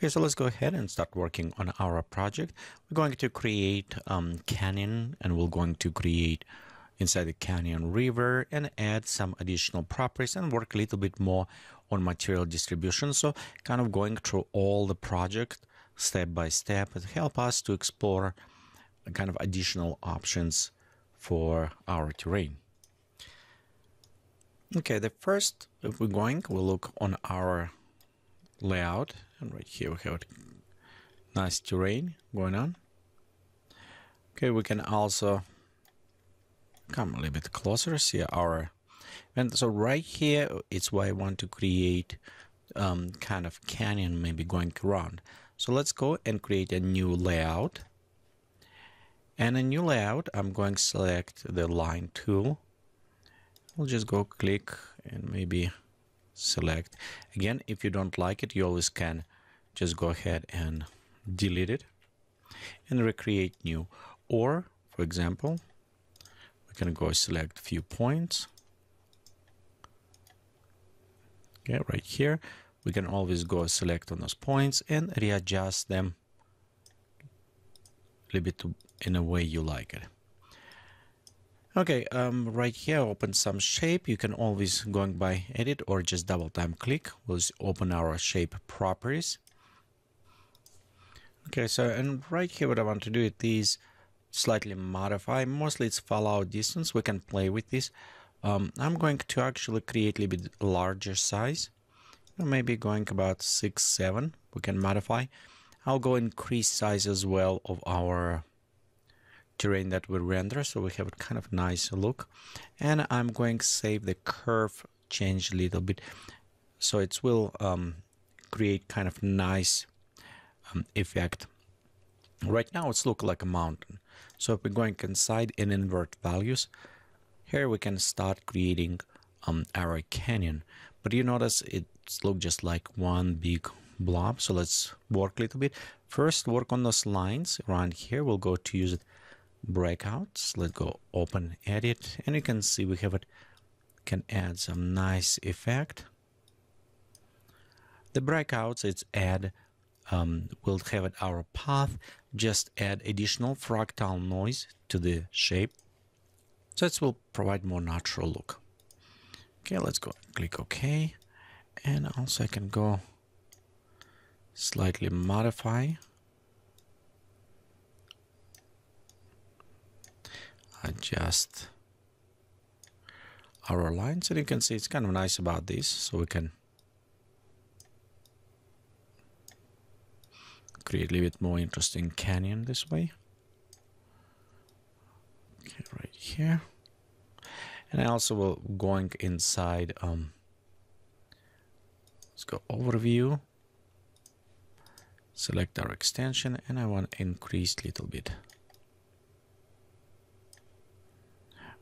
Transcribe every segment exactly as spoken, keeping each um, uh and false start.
Okay, so let's go ahead and start working on our project. We're going to create um, canyon, and we're going to create inside the canyon river and add some additional properties and work a little bit more on material distribution. So kind of going through all the project step by step and help us to explore kind of additional options for our terrain. Okay, the first, if we're going, we'll look on our layout, and right here we have a nice terrain going on. Okay, we can also come a little bit closer, see our, and so right here it's why I want to create um, kind of canyon maybe going around. So let's go and create a new layout. And a new layout, I'm going to select the line tool. We'll just go click and maybe select. Again, if you don't like it, you always can just go ahead and delete it and recreate new. Or, for example, we can go select few points. Okay, right here. We can always go select on those points and readjust them a little bit to, in a way you like it. Okay, um, right here, open some shape. You can always go by edit or just double time click. We'll open our shape properties. Okay, so and right here, what I want to do is slightly modify. Mostly it's fallout distance. We can play with this. Um, I'm going to actually create a little bit larger size. Maybe going about six, seven. We can modify. I'll go increase size as well of our terrain that we render, so we have a kind of nice look. And I'm going to save the curve change a little bit, so it will um, create kind of nice um, effect. Right now it's looking like a mountain. So if we're going inside and invert values, here we can start creating um, our canyon. But you notice it looks just like one big blob. So let's work a little bit. First, work on those lines around here. We'll go to use it breakouts. Let's go open edit, and you can see we have it, can add some nice effect. The breakouts, it's add, um, we'll have it our path, just add additional fractal noise to the shape. So it will provide more natural look. Okay, let's go click OK. And also I can go slightly modify. Adjust our lines, and you can see it's kind of nice about this, so we can create a little bit more interesting canyon this way. Okay, right here, and I also will going inside. Um, let's go overview, select our extension, and I want to increase a little bit.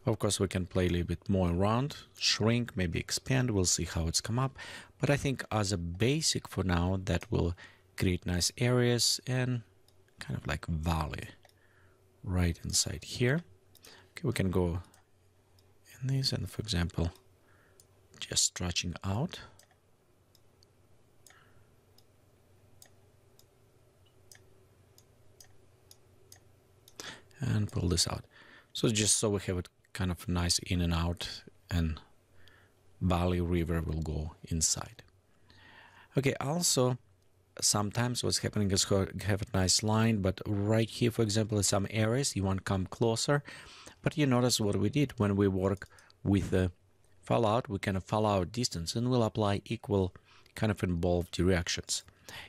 Of course, we can play a little bit more around, shrink, maybe expand. We'll see how it's come up. But I think as a basic for now, that will create nice areas and kind of like valley right inside here. Okay, we can go in this and, for example, just stretching out. And pull this out. So just so we have it kind of nice in and out, and valley river will go inside. Okay, also sometimes what's happening is have a nice line, but right here, for example, in some areas you want to come closer. But you notice what we did when we work with the fallout, we can follow our distance and we'll apply equal kind of involved directions.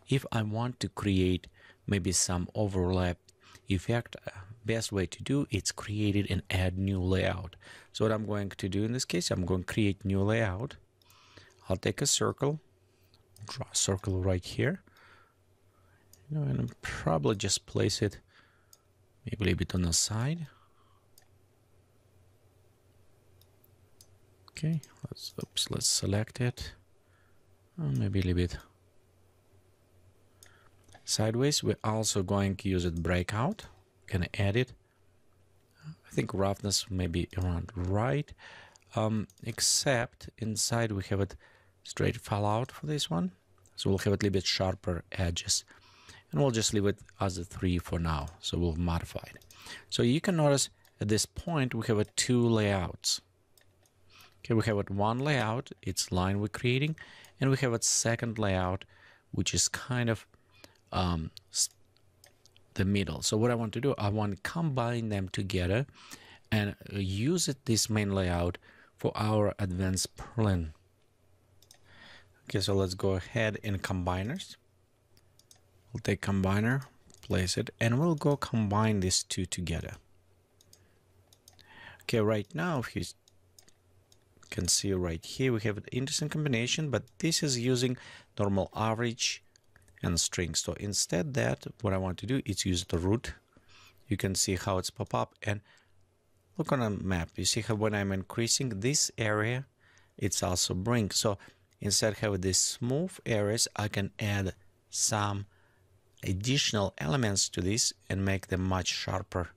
If I want to create maybe some overlap effect, best way to do it's create it and add new layout. So what I'm going to do in this case, I'm going to create new layout. I'll take a circle, draw a circle right here, and I'll probably just place it maybe a little bit on the side. Okay, let's oops, let's select it, oh, maybe a little bit sideways. We're also going to use it breakout. Can add it. I think roughness may be around right, um, except inside we have it straight fallout for this one. So we'll have it a little bit sharper edges. And we'll just leave it as a three for now. So we'll modify it. So you can notice at this point, we have a two layouts. Okay, we have a one layout, it's line we're creating, and we have a second layout, which is kind of um, the middle. So what I want to do, I want to combine them together and use it, this main layout, for our advanced Perlin. Okay, so let's go ahead in combiners. We'll take combiner, place it, and we'll go combine these two together. Okay, right now, if you can see right here, we have an interesting combination, but this is using normal average and string. So instead that, what I want to do is use the root. You can see how it's pop up, and look on a map. You see how when I'm increasing this area, it's also bring. So instead of having these smooth areas, I can add some additional elements to this and make them much sharper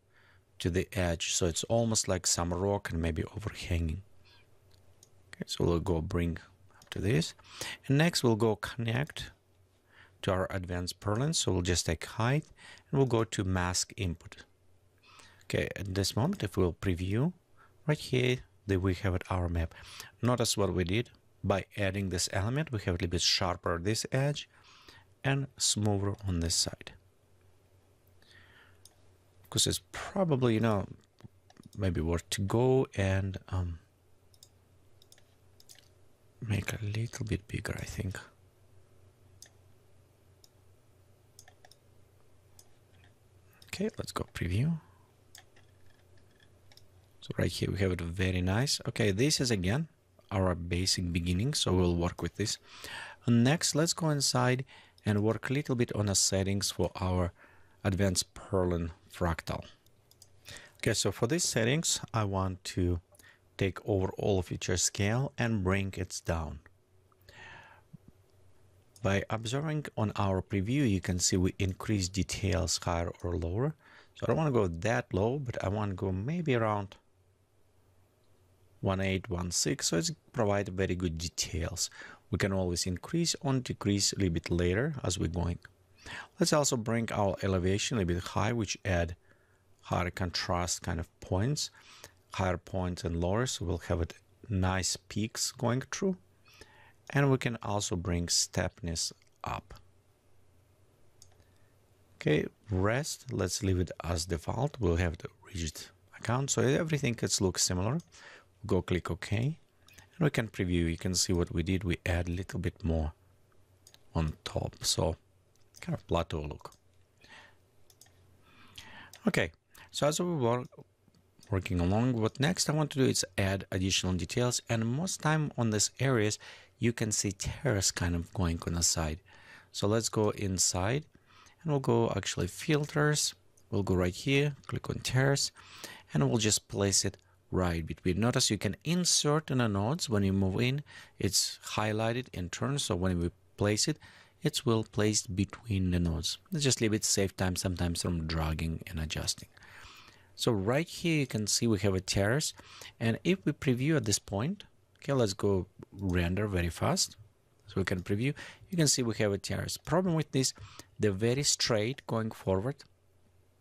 to the edge. So it's almost like some rock and maybe overhanging. Okay, so we'll go bring up to this. And next we'll go connect to our advanced Perlin. So we'll just take height and we'll go to mask input. Okay, at this moment, if we'll preview right here, there we have it, our map. Notice what we did by adding this element. We have a little bit sharper this edge and smoother on this side. Because it's probably, you know, maybe worth to go and um, make a little bit bigger, I think. Okay, let's go preview. So right here we have it very nice. Okay, this is again our basic beginning, so we'll work with this. Next, let's go inside and work a little bit on the settings for our advanced Perlin fractal. Okay, so for these settings, I want to take overall feature scale and bring it down. By observing on our preview, you can see we increase details higher or lower. So I don't want to go that low, but I want to go maybe around one point eight, one point six. So it's provide very good details. We can always increase or decrease a little bit later as we're going. Let's also bring our elevation a little bit high, which add higher contrast kind of points, higher points and lower, so we'll have it nice peaks going through. And we can also bring steepness up. Okay, rest, let's leave it as default. We'll have the rigid account, so everything gets looks similar. Go click OK, and we can preview. You can see what we did. We add a little bit more on top, so kind of plateau look. Okay, so as we were working along, what next I want to do is add additional details, and most time on these areas you can see terrace kind of going on the side. So let's go inside and we'll go actually filters, we'll go right here, click on terrace, and we'll just place it right between. Notice you can insert in the nodes. When you move in, it's highlighted and turned, so when we place it, it's well placed between the nodes. Let's just leave it, save time sometimes from dragging and adjusting. So right here you can see we have a terrace, and if we preview at this point, okay, let's go render very fast so we can preview. You can see we have a terrace. Problem with this, they're very straight going forward.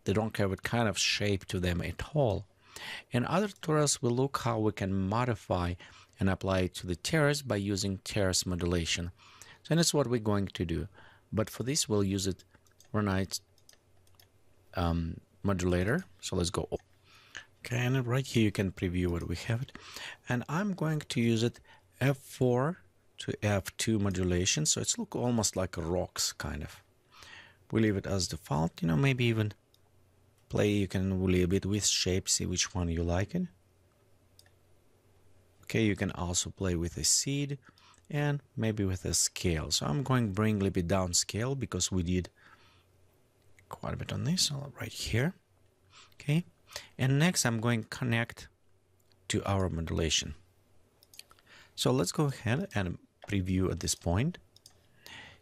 They don't have a kind of shape to them at all. In other tutorials, we'll look how we can modify and apply it to the terrace by using terrace modulation. So that's what we're going to do. But for this, we'll use it Renite um, modulator. So let's go. Okay, and right here you can preview what we have it. And I'm going to use it F four to F two modulation. So it's look almost like rocks kind of. We leave it as default, you know, maybe even play. You can leave a bit with shape, see which one you like it. Okay, you can also play with a seed and maybe with a scale. So I'm going to bring a little bit down scale because we did quite a bit on this right here. Okay, and next I'm going to connect to our modulation. So let's go ahead and preview at this point.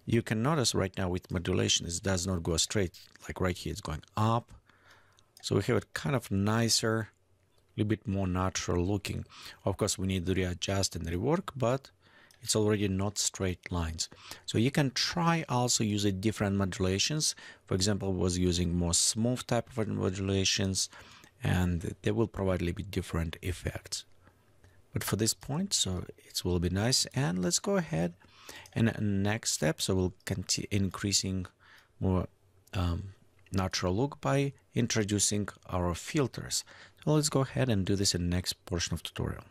You can notice right now with modulation, it does not go straight. Like right here, it's going up. So we have it kind of nicer, a little bit more natural looking. Of course, we need to readjust and rework, but it's already not straight lines. So you can try also using different modulations. For example, I was using more smooth type of modulations, and they will provide a little bit different effects. But for this point, so it will be nice. And let's go ahead and next step. So we'll continue increasing more um, natural look by introducing our filters. So let's go ahead and do this in the next portion of tutorial.